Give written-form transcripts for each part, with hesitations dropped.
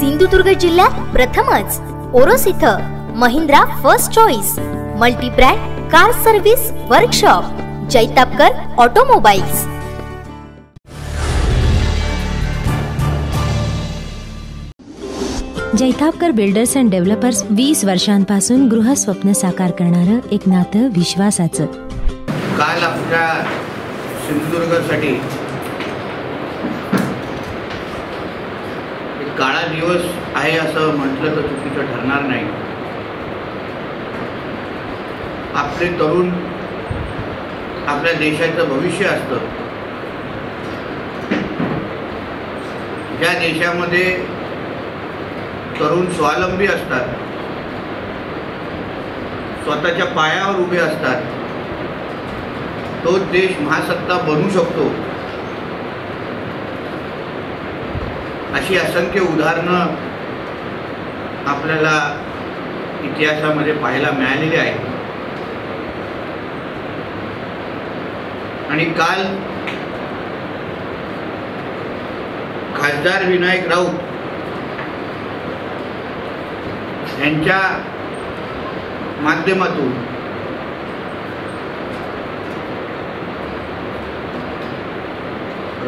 सिंधुदुर्ग जिल्ह्यात प्रथमच ओरोस इथं Mahindra first choice multi brand car service workshop Jaytapkar automobiles. Jaytapkar builders and developers 20 वर्षांपासून गृहस्वप्न साकार करणारं एक नातं विश्वासाचं। काल आपल्या सिंधुदुर्गसाठी एक काळा दिवस आहे असं म्हटलं तर चुकीचं ठरणार नाही। आपले तरुण आपल्या देशाचं भविष्य असतं। ज्या देशामध्ये तरुण स्वावलंबी असतात, स्वतःच्या पायावर उभे असतात, तो देश महासत्ता बनू शकतो। अशी असंख्य उदाहरणं आपल्याला इतिहासामध्ये पाहायला मिळालेली आहेत। आणि काल खासदार विनायक राऊत यांच्या माध्यमातून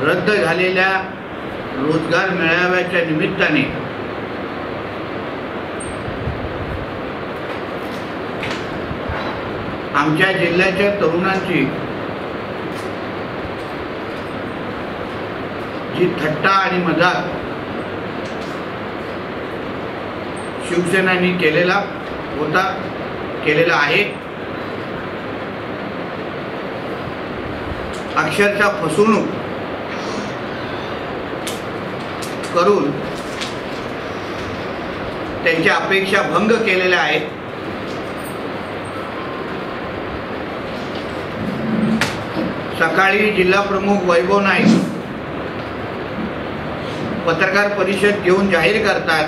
रद्द झालेल्या रोजगार मेळाव्याच्या निमित्ताने आमच्या जिल्ह्याच्या तरुणांची जी थट्टा आणि मजाक शिवसेनानी केलेला होता, केलेला आहे, अक्षरशः फसवणूक करून त्यांच्या अपेक्षा भंग केलेल्या आहेत। सकाळी जिल्हाप्रमुख वैभव नाईक पत्रकार परिषद घेऊन जाहीर करतात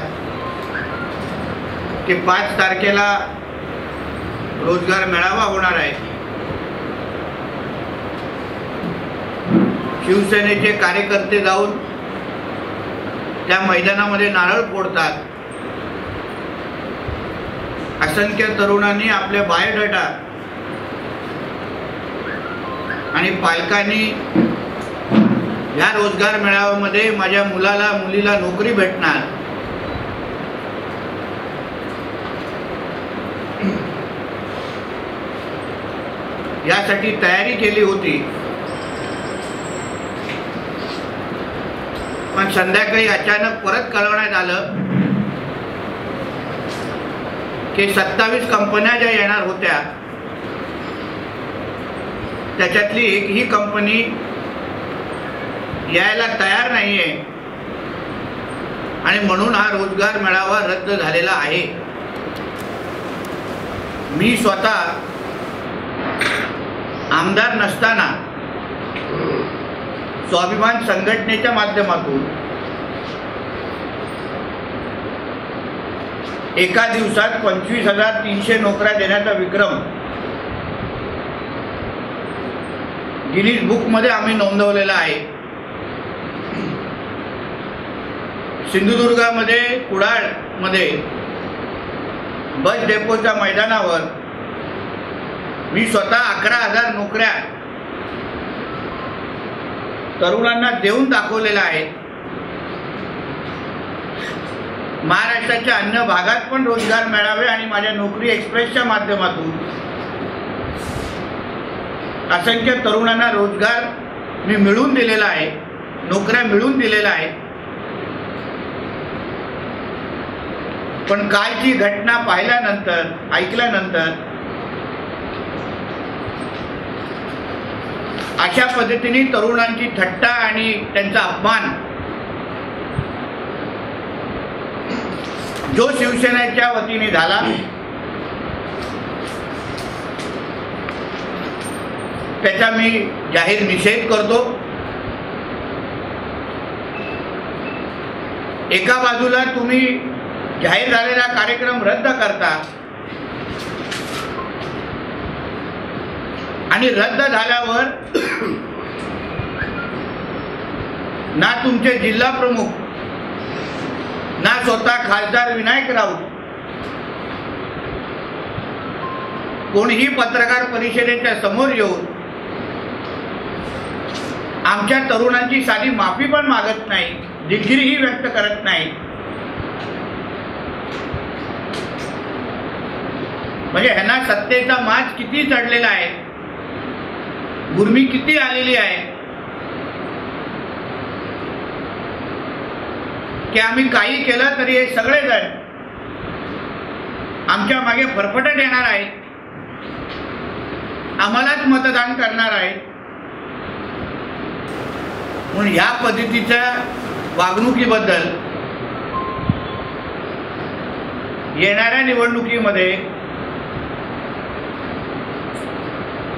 कि 5 तारखेला रोजगार मेळावा होणार आहे। शिवसेनेचे कार्यकर्ते जाऊन त्या मैदानामध्ये नारळ फोडतात। असंख्य तरुणांनी आपले बायोडाटा आणि पालकांनी या रोजगार मेळाव्यामध्ये माझ्या मुलाला मुलीला नोकरी भेटणार, यासाठी तयारी केली होती। पण संध्याकाळी अचानक परत कळवण्यात आलं की 27 कंपन्या ज्या येणार होत्या त्याच्यातली एकही कंपनी यायला तयार नाही आहे आणि म्हणून हा रोजगार मेळावा रद्द झालेला आहे। मी स्वतः आमदार नसताना स्वाभिमान संघटनेच्या माध्यमातून एका दिवसात 25,300 नोकऱ्या देण्याचा विक्रम गिनीज बुकमध्ये आम्ही नोंदवलेला आहे। सिंधुदुर्गामध्ये कुडाळमध्ये बस डेपोच्या मैदानावर मी स्वतः 11,000 नोकऱ्या तरुणांना देऊन दाखवलेला आहे। महाराष्ट्राच्या अन्य भागात पण रोजगार मेळावे आणि माझ्या नोकरी एक्सप्रेसच्या माध्यमातून असंख्य तरुणांना रोजगार मी मिळवून दिलेला आहे, नोकऱ्या मिळवून दिलेल्या आहेत। पण कालची घटना पाहिल्यानंतर, ऐकल्यानंतर अशा पद्धतीने तरुणांची थट्टा आणि त्यांचा अपमान जो शिवसेनेच्या वतीने झाला त्याचा मी जाहीर निषेध करतो। एका बाजूला तुम्ही जाहीर झालेला कार्यक्रम रद्द करता आणि रद्द झाल्यावर ना तुमचे जिल्हा प्रमुख ना आज स्वतः खासदार विनायक राऊत कोणीही पत्रकार परिषदेच्या समोर येऊन आमच्या तरुणांची साधी माफी पण मागत नाही, दिलगिरीही व्यक्त करत नाही। म्हणजे ह्यांना सत्तेचा माज किती चढलेला आहे, गुरमी किती आलेली आहे की आम्ही काही केलं तरी हे सगळेजण आमच्या मागे फरफटत येणार आहेत, आम्हालाच मतदान करणार आहे। म्हणून या पद्धतीच्या वागणुकीबद्दल येणाऱ्या निवडणुकीमध्ये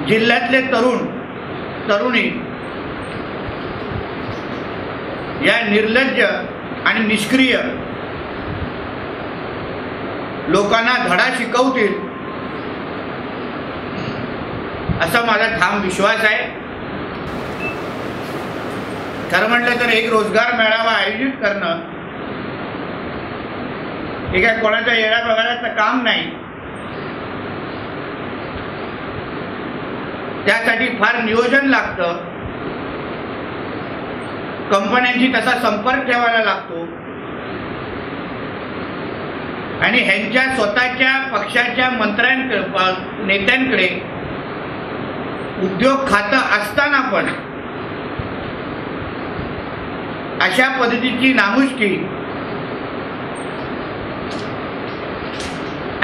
जिल्ह्यातले तरुण तरुणी या निर्लज्ज आणि निष्क्रिय लोकांना धडा शिकवतील असा माझा ठाम विश्वास आहे। खरं म्हटलं तर एक रोजगार मेळावा आयोजित करणं हे काय कोणाच्या येड्या बघायचं काम नाही, त्यासाठी फार नियोजन लागतं, कंपन्यांशी तसा संपर्क ठेवायला लागतो आणि ह्यांच्या स्वतःच्या पक्षाच्या मंत्र्यांकडे नेत्यांकडे उद्योग खातं असताना पण अशा पद्धतीची नामुष्की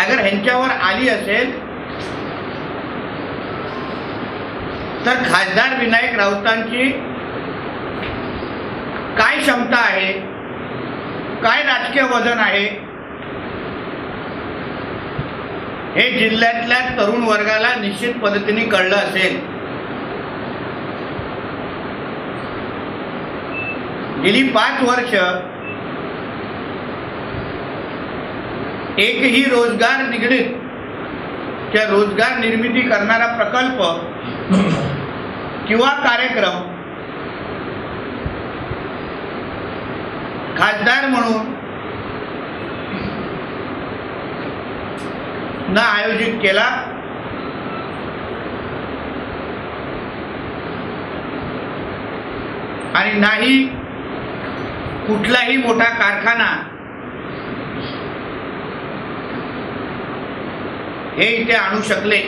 अगर ह्यांच्यावर आली असेल तर खासदार विनायक राऊतांची काय क्षमता आहे, काय राजकीय वजन आहे हे जिल्ह्यातल्या तरुण वर्गाला निश्चित पद्धतीने कळलं असेल। गेली 5 वर्ष एकही रोजगार निगडीत किंवा रोजगार निर्मिती करणारा प्रकल्प किंवा कार्यक्रम खासदार म्हणून न आयोजित केला, आणि नाही कुठलाही मोठा कारखाना हे इथे आणू शकले।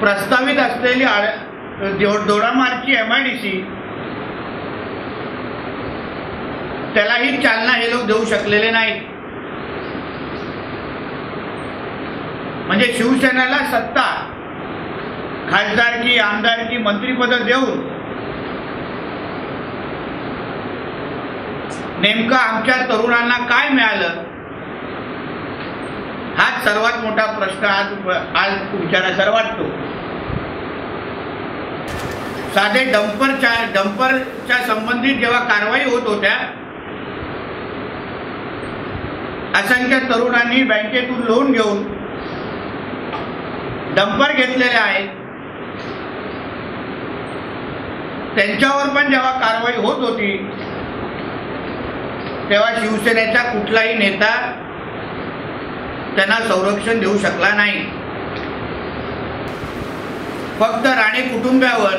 प्रस्तावित असलेली 12 मार्चची MIDC त्यालाही चालना हे लोक देऊ शकलेले नाही। म्हणजे शिवसेनेला सत्ता, खासदारकी, आमदारकी, मंत्रीपद देऊन नेमका आमच्या तरुणांना काय मिळालं हाच सर्वात मोठा प्रश्न आज विचारायचा वाटतो। साधे डंपरच्या संबंधित जेव्हा कारवाई होत होत्या, असंख्य तरुणांनी बँकेतून लोन घेऊन डंपर घेतलेले आहेत, त्यांच्यावर पण जेव्हा कारवाई होत होती तेव्हा शिवसेनेचा कुठलाही नेता त्यांना संरक्षण देऊ शकला नाही। फक्त राणे कुटुंबावर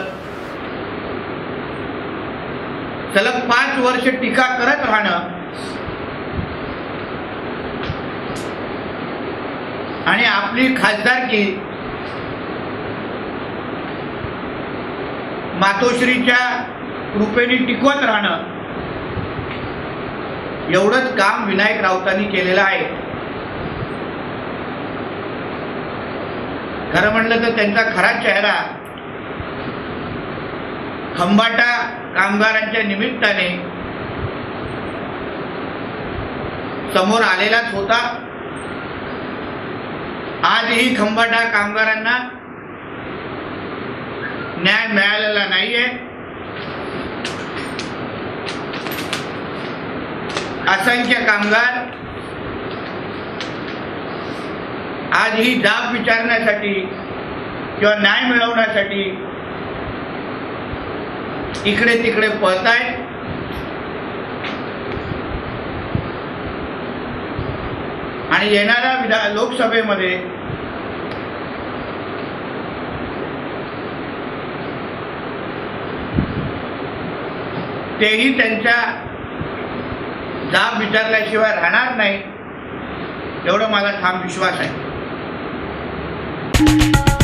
सलग 5 वर्ष टीका करत राहणं आणि आपली खासदारकी मातोश्रीच्या कृपेने टिकवत राहणं एवढंच काम विनायक राऊतांनी केलेलं आहे। खरं म्हटलं तर त्यांचा खरा चेहरा खंबाटा कामगारांच्या निमित्ताने समोर आलेलाच होता। आजही खंबाटा कामगारांना न्याय मिळालेला नाहीये असंख्य कामगार आज ही जाब विचारण्यासाठी किंवा न्याय मिळवण्यासाठी इकडे तिकडे पळतायत। आणि येणाऱ्या लोकसभेमध्ये तेही त्यांचा जाब विचारल्याशिवाय राहणार नाही, एवढं मला ठाम विश्वास आहे.